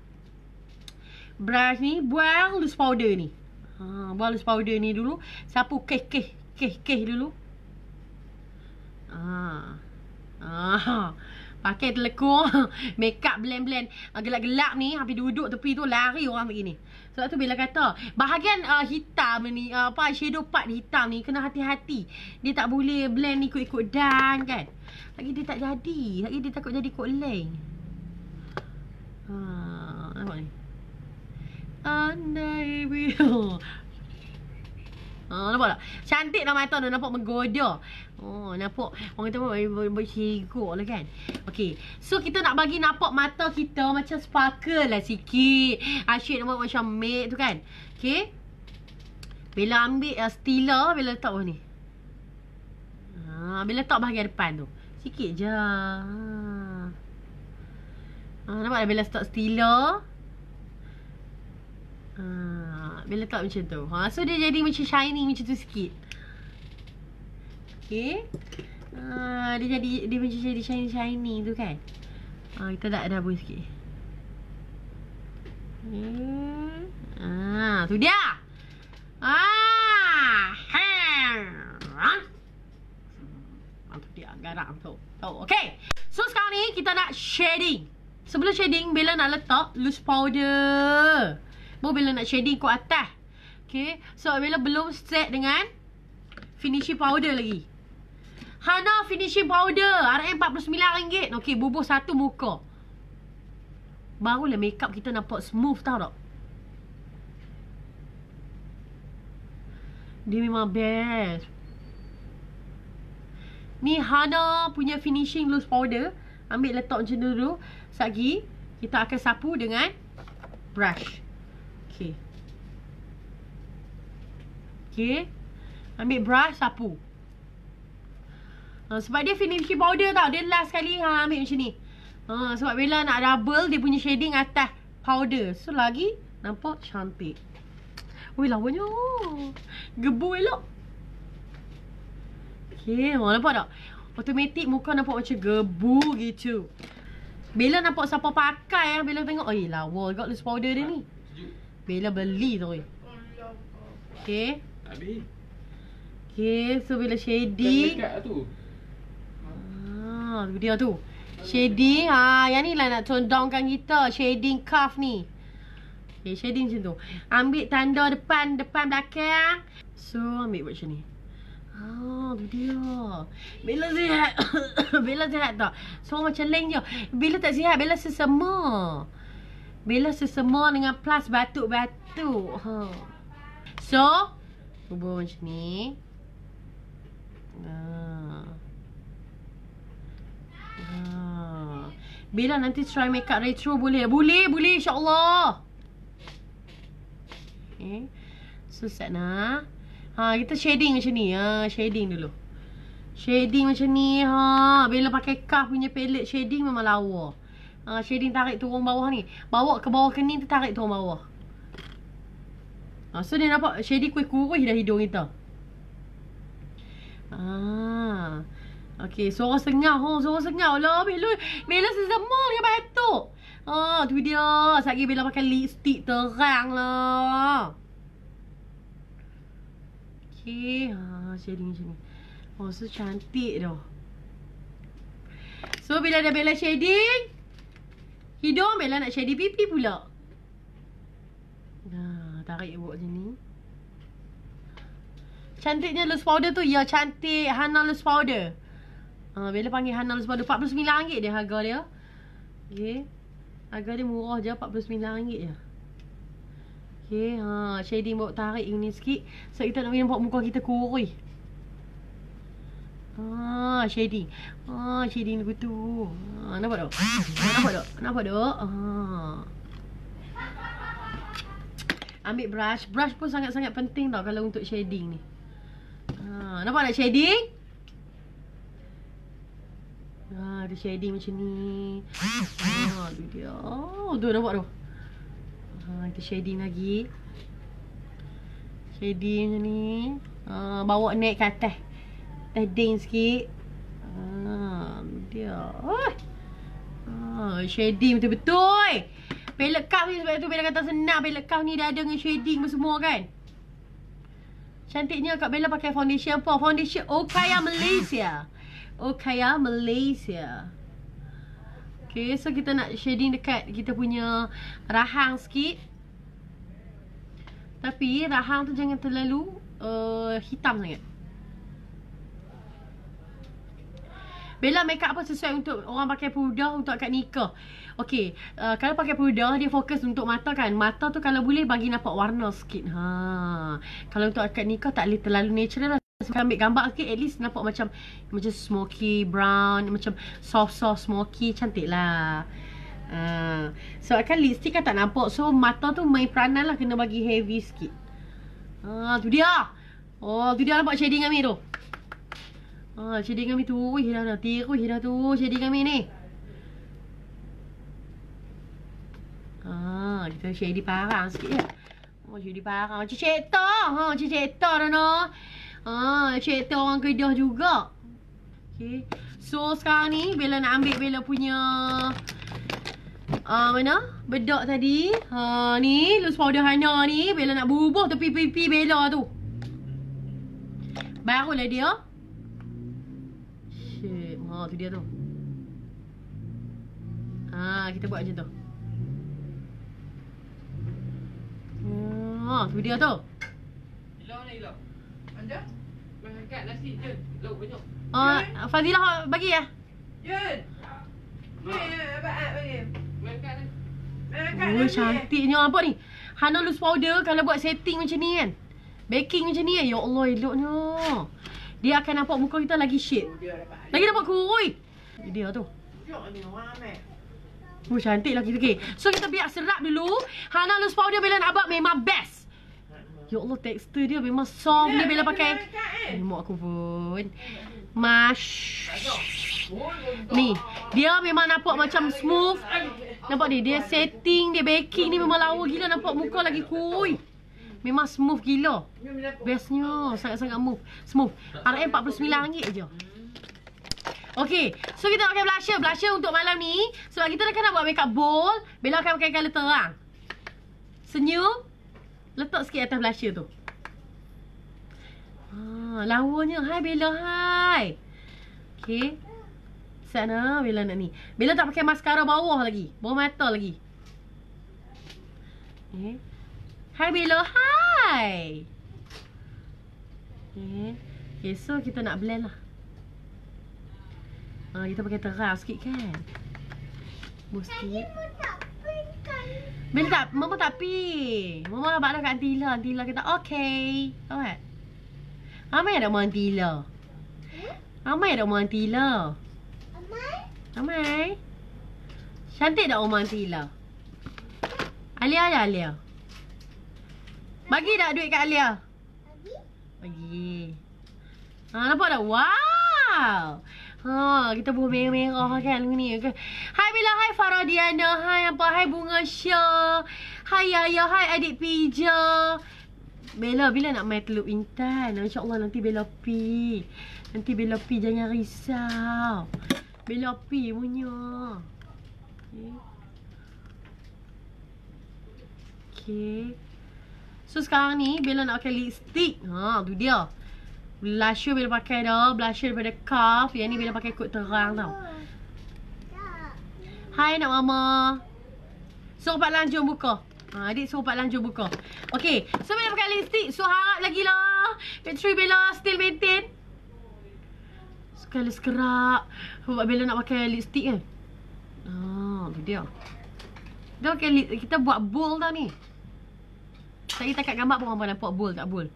Brush ni buang loose powder ni. Ha, buang loose powder ni dulu. Sapu keh dulu. Ah. Ah. Pakai telekung. Makeup blend-blend gelap-gelap ni. Habis duduk tepi tu lari orang pergi ni. Sebab tu Bella kata bahagian hitam ni apa shadow part hitam ni kena hati-hati. Dia tak boleh blend ikut-ikut dan kan. Lagi dia tak jadi. Lagi dia takut jadi kot leng. Haa, nampak ni. Andai bila. Ha, nampak tak? Cantik dah mata tu. Nampak menggoda. Oh, nampak. Orang kata bercegok lah kan. Okay. So, kita nak bagi nampak mata kita macam sparkle lah sikit. Asyik nampak macam matte tu kan. Okay. Bella ambil stila. Bella letak bawah ni. Ha, Bella letak bahagian depan tu. Sikit je. Ha, nampak tak Bella letak stila. Dia letak macam tu. So dia jadi macam shiny macam tu sikit. Okay. Dia macam jadi shiny tu kan. Kita tak ada habis sikit. Tu dia. Tu dia garam tu. Okay. So sekarang ni kita nak shading. Sebelum shading, Bella nak letak loose powder. Baru Bella nak shading kot atas. Okay. So Bella belum set dengan finishing powder lagi. Hana finishing powder RM49. Okay, bubuh satu muka. Barulah makeup kita nampak smooth, tau tak? Dia memang best. Ni Hana punya finishing loose powder. Ambil letak macam dulu. Sekejap kita akan sapu dengan brush. Okay. Okay. Ambil brush, sapu. Sebab dia finishing powder tau. Dia last kali ambil macam ni. Sebab Bella nak double dia punya shading atas powder. So lagi nampak cantik. Ui, lawanya. Gebu elok. Okay, nampak tak? Automatik muka nampak macam gebu gitu. Bella nampak siapa pakai yang Bella tengok. Oi, lawa got loose powder dia ni. Bella beli tu. Okay. Habis. Okay, so Bella shading. Dekat tu. Dia tu. Shading, yang ni lah nak tone downkan kita. Shading cuff ni. Okay, shading macam tu. Ambil tanda depan, belakang. So, ambil buat macam ni. Tu dia. Bella sihat. Bella sihat tak? So, macam leng je. Bella tak sihat, Bella sesema. Bella sesema dengan plus batuk-batuk. So, bubuh macam ni. Bella nanti try makeup retro boleh? Boleh insyaAllah. Okay. So set nah. Kita shading macam ni. Shading dulu. Shading macam ni. Bella pakai Khaf punya palette shading memang lawa. Shading tarik turun bawah ni. Bawa ke bawah kening tu, tarik turun bawah. So dia nampak shading kuih-kuih dah hidung kita. Okay, suara sengau. Suara sengau lah. Bella sesama dengan batuk. Tu dia. Sekejap Bella pakai lipstick terang lah. Okay. Shading macam ni. So cantik dah. So, bila dah Bella shading hidung, Bella nak shading pipi pula. Tarik buat macam ni. Cantiknya loose powder tu. Ya, cantik. Hana loose powder. Bella panggil Hana sebab RM49 dia harga dia. Okay. Harga dia murah je, RM49 je. Okay, shading bawa tarik ini sikit. So kita nak nampak muka kita kurih. Shading. Shading begitu. Nampak tak? Nampak tak? Ambil brush. Brush pun sangat-sangat penting tau kalau untuk shading ni. Nampak tak shading? Ada shading macam ni. Tu dia. Tu nampak tu. Kita shading lagi. Shading macam ni. Bawa naik ke atas. Tading sikit. Tu dia. Shading betul-betul. Palette Khaf ni, sebab tu Bella kata senang. Palette Khaf ni dah ada dengan shading semua kan. Cantiknya Kak Bella pakai foundation apa? Foundation Okaya Malaysia. Okaya Malaysia. Okay, so kita nak shading dekat kita punya rahang sikit. Tapi rahang tu jangan terlalu hitam sangat. Bella makeup apa sesuai untuk orang pakai pudar untuk akad nikah. Okay, kalau pakai pudar dia fokus untuk mata kan. Mata tu kalau boleh bagi nampak warna sikit. Kalau untuk akad nikah tak boleh terlalu natural lah. Sebab ambil gambar sikit, at least nampak macam smoky brown, macam soft smoky, cantik lah. Sebab kan lipstick kan tak nampak, so mata tu main peranan lah, kena bagi heavy sikit. Tu dia. Tu dia nampak shading kami tu. Shading kami tu, tiruh dah tu shading kami ni. Kita shading parang sikit ya. Oh, jadi parah. Cicik Tok. Ha, Cicik Tok dah noh. Ha, Cicik Tok orang Kedah juga. Okay. So, sekarang ni Bella nak ambil Bella punya mana? Bedak tadi. Ha, ni loose powder Hana ni. Bella nak berubah tepi-tepi Bella tu. Barulah dia. Shit. Ha, tu dia tu. Ha, kita buat macam tu. Ha, tu dia tu. Hilang dah hilang. Anda? Masyarakat nasi je. Lauk banyak. Fadilah bagi ya? Jun. Makan. Oh, cantiknya apa ni? Hana loose powder kalau buat setting macam ni kan. Baking macam ni kan. Ya Allah, eloknya. Dia akan nampak muka kita lagi shade. Lagi nampak kurui. Dia tu. Oh, cantik lah kita. Okay. So, kita biar serap dulu. Hana loose powder Bella nak buat memang best. Ya Allah, tekstur dia memang soft ni Bella pakai. Mak aku pun. Ni, dia memang nampak macam smooth. Nampak ni, dia setting, dia baking ni memang lawa gila. Nampak muka lagi kui. Memang smooth gila. Bestnya, sangat-sangat smooth. RM RM49 je. Okay, so kita nak pakai blusher. Blusher untuk malam ni. Sebab kita akan nak buat makeup bold. Bella akan pakai colour terang. Senyum. Letak sikit atas blusher tu. Ha, lawanya. Hai Bella, hai. Okay. Sana Bella nak ni. Bella tak pakai mascara bawah lagi. Bawah mata lagi. Okay. Hai Bella, hai. Okay. Okay, so kita nak blend lah. Ha, kita pakai terang sikit kan. Mesti. Bella tak, Mama tak pi. Mama abang dah kat Antila. Antila kata, okay. Alright. Amai ada rumah Antila. Amai ada rumah Antila. Amai? Amai. Cantik tak rumah Antila? Alia ada Alia. Bagi tak duit kat Alia? Bagi. Ha, nampak tak? Wow. Ha, kita buah merah-merah kan lagu ni. Hai Bella, hai Farah Diana, hai apa, hai Bunga Syah, hai Yaya, hai adik Pija. Bella, bila nak main teluk intan? InsyaAllah nanti Bella pi. Nanti Bella pi, jangan risau. Bella pi punya. Okay. Okay. So sekarang ni Bella nak pakai lipstick. Ha, tu dia. Blusher Bella pakai dah. Blusher daripada Khaf. Yang ni Bella pakai kod terang tau. Hai nak mama. Suruh Pak Lanjung buka. Ha, adik suruh Pak Lanjung buka. Okay. So Bella pakai lipstick. So harap lagi lah. Bateri Bella still maintain. Sekali sekerap. Sebab Bella nak pakai lipstick kan. Haa. Tu dia. Kita pakai lipstick. Kita buat bold tau ni. Saya tak kat gambar pun orang nampak bold tak bold.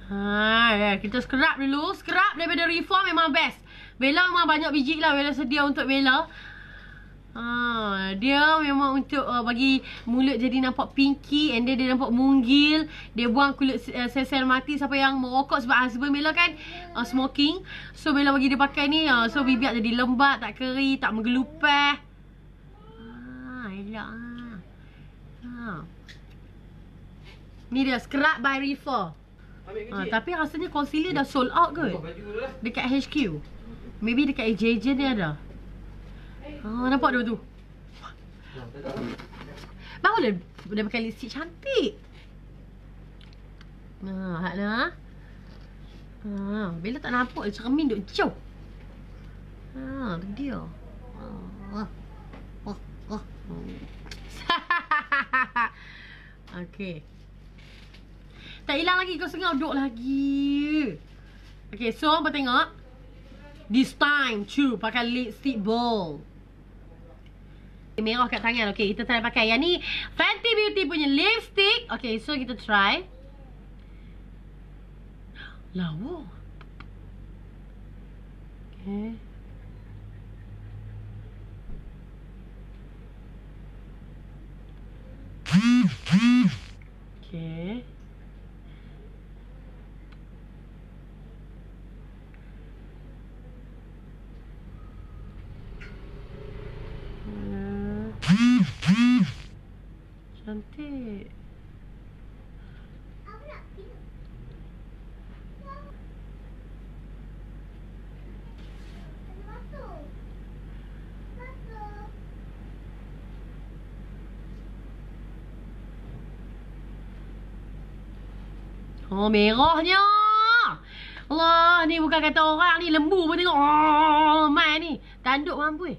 Ha, kita scrub dulu. Scrub daripada Riffaa memang best. Bella memang banyak biji lah Bella sedia untuk Bella. Ha, dia memang untuk bagi mulut jadi nampak pinky. And then dia nampak munggil. Dia buang kulit sel-sel mati. Siapa yang merokok sebab husband Bella kan smoking. So Bella bagi dia pakai ni. So bibir jadi lembap, tak kering, tak menggelupeh. Ha, elok lah. Ha. Ni dia scrub by Riffaa. Tapi rasanya concealer dah sold out ke? Dekat HQ. Maybe dekat AJJ ni ada. Ha, nampak dia tu. Barulah dia pakai lipstick cantik. Ha, haklah. Ha, Bella tak nampak cermin duk jauh. Ha, tu dia. Ha. Oh. Okey. Tak hilang lagi, kau sengau duduk lagi. Okay, so apa tengok? This time, true, pakai lipstick bold. Merah kat tangan, okay, kita try pakai. Yang ni, Fenty Beauty punya lipstick. Okay, so kita try. Lawa. Okay. Okay. Cantik. Oh, merahnya. Allah, ni bukan kata orang ni, lembu pun tengok. Oh, mai ni. Tanduk mampu.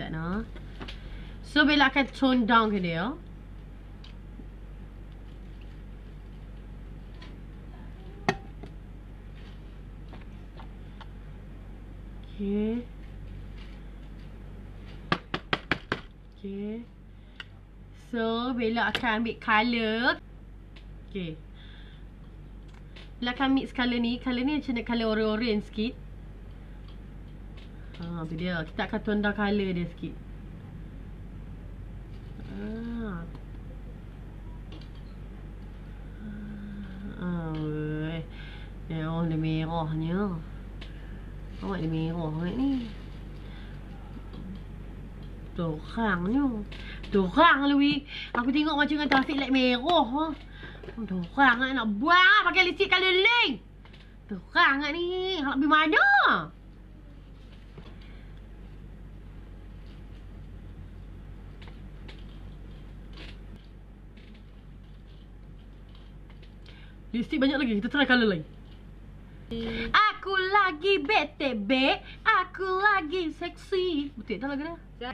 Sana. So, Bella akan tone down ke dia. Okay. Okay. So, Bella akan ambil colour. Okay. Bella akan mix colour ni. Colour ni macam nak colour orange-orange sikit. Haa, tu dia. Kita akan tone down colour dia sikit. Haa. Haa. Oh, dia merahnya. Awak dia merah kat ni. Dorangnya. Dorang Louis. Aku tengok macam dengan Taufik like merah. Ha? Dorang nak buang pakai lipstick colour link. Dorang kat ni. Hak pergi mana? Lipstick banyak lagi. Kita try colour lain. Aku lagi bete be, aku lagi seksi. Betul tak lagu dah?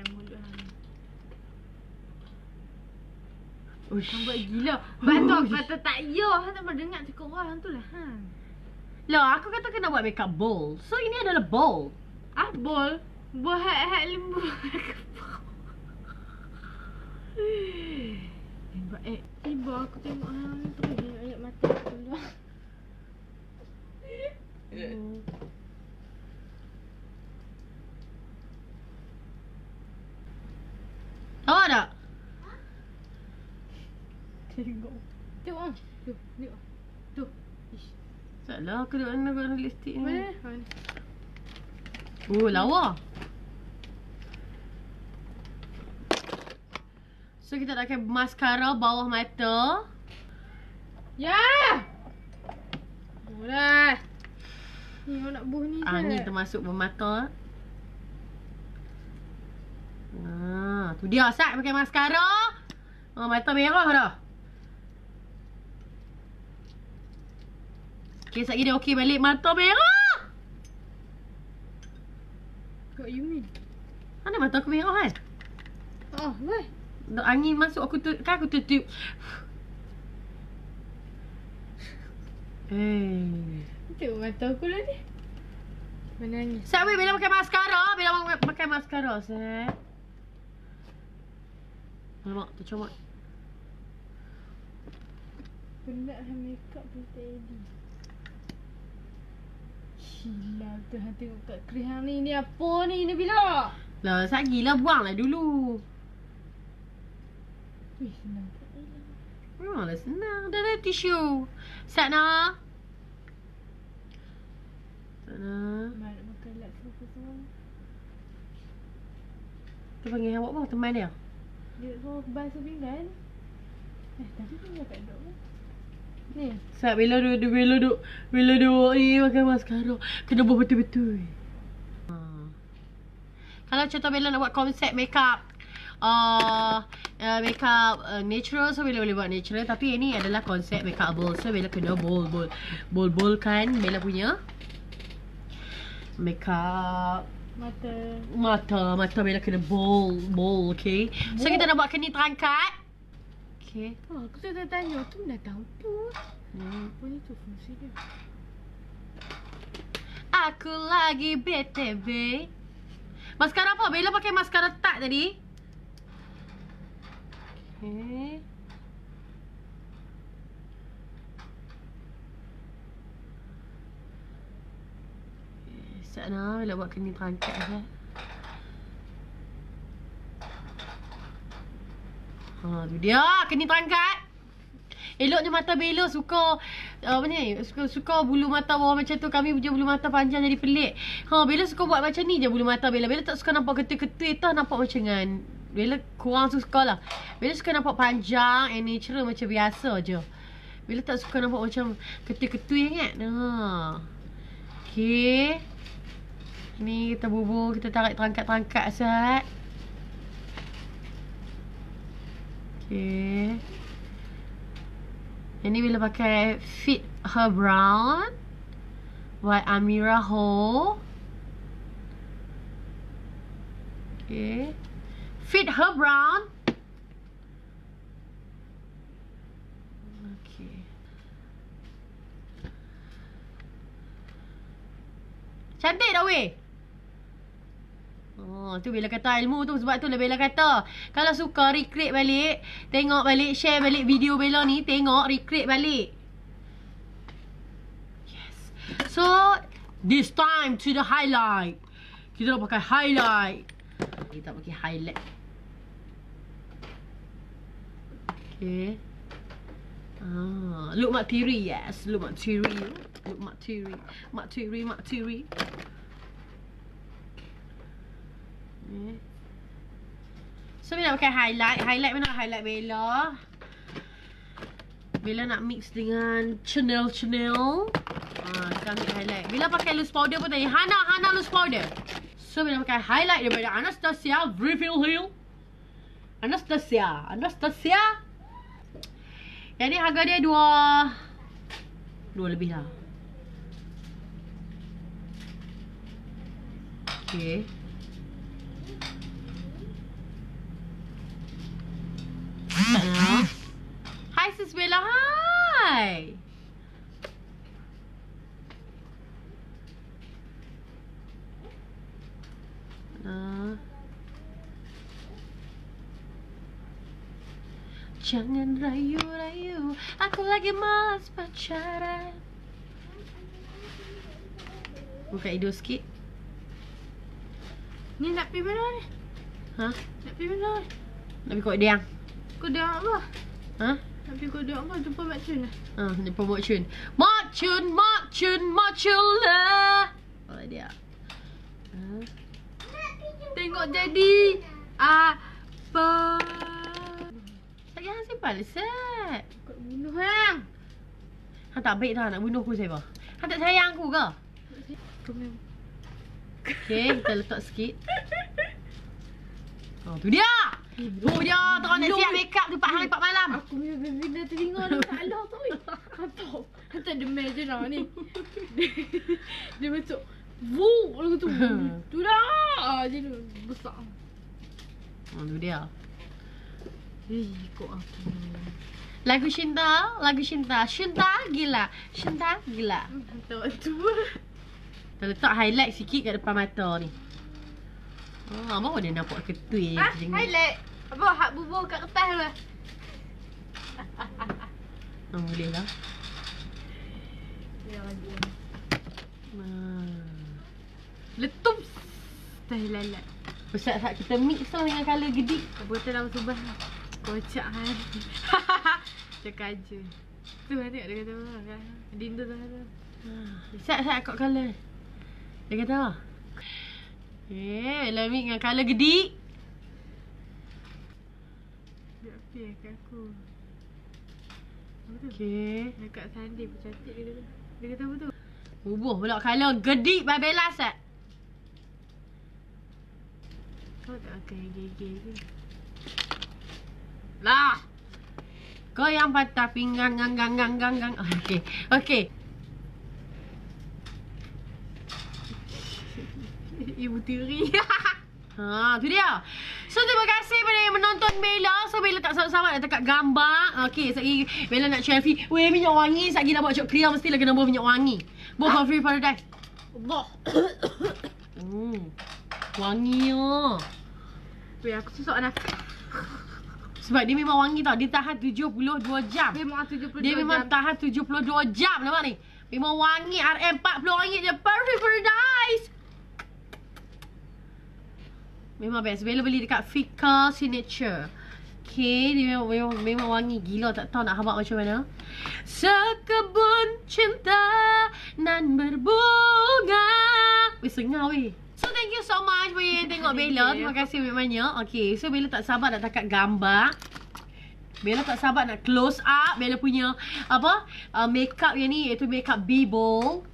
Uish. Kamu buat gila. Batuk tak yoh. Tak mendengar cukup orang tu lah. Lah, aku kata kena buat makeup bowl. So, ini adalah bowl. Ah, bowl? Buat hak-hak lembu. Tiba aku tengok hang tu. Dia ayat mata aku dulu. Awak tak? Tengok. Tengok. Tu, tengok. Tu. Ish. Salah aku nak warna lipstick ni. Mana? Oh, lawa. So kita nak pakai mascara bawah mata. Ya. Boleh. Ni nak buh ni. Ni termasuk bermata. Tu dia Sat pakai maskara. Mata merah dah. Okay, Sat dia okey balik mata merah. What you mean? Mana mata aku merah kan? Oh, weh. Angin masuk aku tu, kan aku tertiup. Tengok mata aku lah ni. Menangis. Sat, weh, Bella pakai maskara. Bella pakai maskara, Sat. Alamak, tercomot. Penat lah makeup pun tak edih. Gila tu, hang tengok kat kerihang ni. Ni apa ni? Ni bila? Lah, Sat gila. Buang lah dulu. Wih, senang tak hilang. Lah, senang. Dah ada tisu. Sat nak. Mak nak makan lak seorang-seorang. Kita panggil awak pun teman dia. Dia suruh basuh pinggan. Tapi pinggan tak duduk pun. Ni Sat, Bella duduk. Bella duduk ni pakai maskara. Kena buat betul-betul. Kalau contoh Bella nak buat konsep makeup natural, so Bella boleh buat natural. Tapi ini adalah konsep makeup bowl. So Bella kena bowl kan Bella punya makeup mata Bella kena bowl, okay. So kita nak buat kena terangkat. Okay. Oh, aku tak tanya tu dah tahu tu. Apa ni tu fungsi dia? Aku lagi BTV. Maskara apa? Bella pakai maskara tak tadi? Okay. Sana Bella buat kena terangkat kan. Tu dia kena terangkat. eloknya mata belok, suka apa ni, suka bulu mata bawah macam tu. Kami punya bulu mata panjang jadi pelik. Ha, Bella suka buat macam ni je bulu mata Bella. Bella tak suka nampak ketul-ketul tau, nampak macam kan. Bella kurang suka lah. Bella suka nampak panjang and natural macam biasa je. Bella tak suka nampak macam ketul-ketul ingat. Ha. Okey. Ni kita bubur, kita tarik terangkat-terangkat asal. Okey. Ini Bella pakai Fit Her Brown by Amira Ho. Okey. Fit Her Brown. Okey. Cantik dah weh. Oh, tu Bella kata ilmu tu. Sebab tu lah Bella kata kalau suka recreate balik, tengok balik, share balik video Bella ni, tengok recreate balik. Yes. So this time to the highlight. Kita nak pakai highlight. Kita pakai highlight. Okay. Ah, look mak tiri. Yes, look mak tiri. Look mak tiri. Mak tiri, mak tiri. So Bella nak pakai highlight. Highlight mana? Highlight Bella. Bella nak mix dengan Chanel. Haa, kita ambil highlight. Bella pakai loose powder pun tadi. Hana loose powder. So Bella pakai highlight daripada Anastasia Reveal Hill. Anastasia. Yang ni harga dia Dua lebih lah. Okay. Hi Sis Bella, hi. Jangan rayu-rayu, aku lagi malas pacaran. Buka hidung sikit. Ni nak pergi mana ni? Ha? Nak pergi mana ni? Nak pergi kot dia. Kodok apa? Ha? Tapi kodok apa? Jumpa Mak Chun lah. Ha, jumpa Mak Chun. Mak Chun lah. Oh dia. Ha? Tengok jadi apa? Tak kira Hang simpan lah Sat. Kau bunuh Hang. Hang tak baik dah nak bunuh aku Saibah. Hang tak sayang aku ke? Okay, kita letak sikit. Oh tu dia. Oh dia terang nak siap make up tu 4 hari 4 malam. Aku punya baby dah tertinggal dah tak alah tu. Hantar demam je dah ni. Dia macam wuh lagu tu. Tu dah. Dia besar. Oh tu dia. Eh kok aku. Lagu Cinta. Cinta gila. Betul. Kita letak highlight sikit kat depan mata ni. Ah, baru dia nampak ketui. Ha, highlight. Abang hak bubur kat kertas tu. Ah, boleh lah. Ya, lagi. Letup. Tahi lalat. Besar hak kita mix tau dengan colour gedik. Botol dalam subah. Kocak hal. Cakap aje. Tu nanti dia kata apa? Dinda tu ada. Ha, besar kok colour. Dia kata apa? Bella ambil dengan colour gedik. Dia okey kat aku. Okey. Dekat Sandi pun cantik dia tu. Dia kata apa tu? Bubuh pula colour gedik by Bella Sat. Kau tak akan gigi. Lah. Kau yang patah pinggang gang. Okey. Ibu tiri. Ha, tu dia. So terima kasih kepada yang menonton Bella. So Bella tak sabar-sabar nak tangkap gambar. Okey, sekali Bella nak selfie. Weh, minyak wangi. Sekali dah buat cok clear, mesti lah kena bawa minyak wangi. Bawa Perfume Paradise. Allah. Wangi ah. Weh, aku susah nak. Sebab dia memang wangi tau. Dia tahan 72 jam. Dia memang tahan 72 jam nampak ni. Memang wangi. RM40 je Perfume Paradise. Memang best. Bella beli dekat Fika Signature. Okay, dia memang wangi gila, tak tahu nak habaq macam mana. Sekebun cinta nan berbunga. Weh, sengah weh. So thank you so much bagi yang tengok Bella. Terima kasih banyak-banyak. Okay, so Bella tak sabar nak takat gambar. Bella tak sabar nak close up Bella punya apa makeup yang ni, iaitu makeup B-Bowl.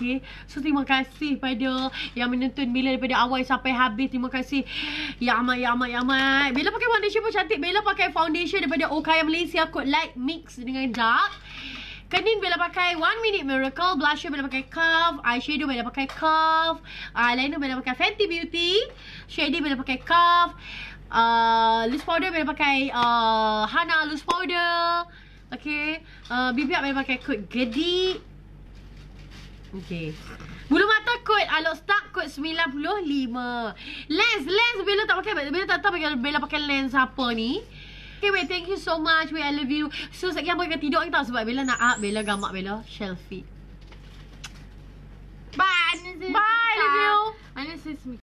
Okay. So terima kasih pada yang menonton Bella daripada awal sampai habis. Terima kasih. Ya amat, ya amat, ya amat. Bella pakai foundation pun cantik. Bella pakai foundation daripada Okaya Malaysia, kod light mix dengan dark. Kening Bella pakai 1 Minute Miracle. Blusher Bella pakai Khaf. Eyeshadow Bella pakai Khaf. Eyeliner Bella pakai Fenty Beauty. Shading Bella pakai Khaf. Loose powder Bella pakai Hana loose powder. Okay. BB up Bella pakai kod Gedik. Okay. Bulu mata kod Alok Stark, kod 95. Lens Bella tak pakai. Bella tak tahu Bella pakai lens apa ni. Okay wait, thank you so much. Wait, I love you. So sekejap apa kita tidur ni tau, sebab Bella nak up, Bella gamak Bella selfie. Bye. Bye, I love you.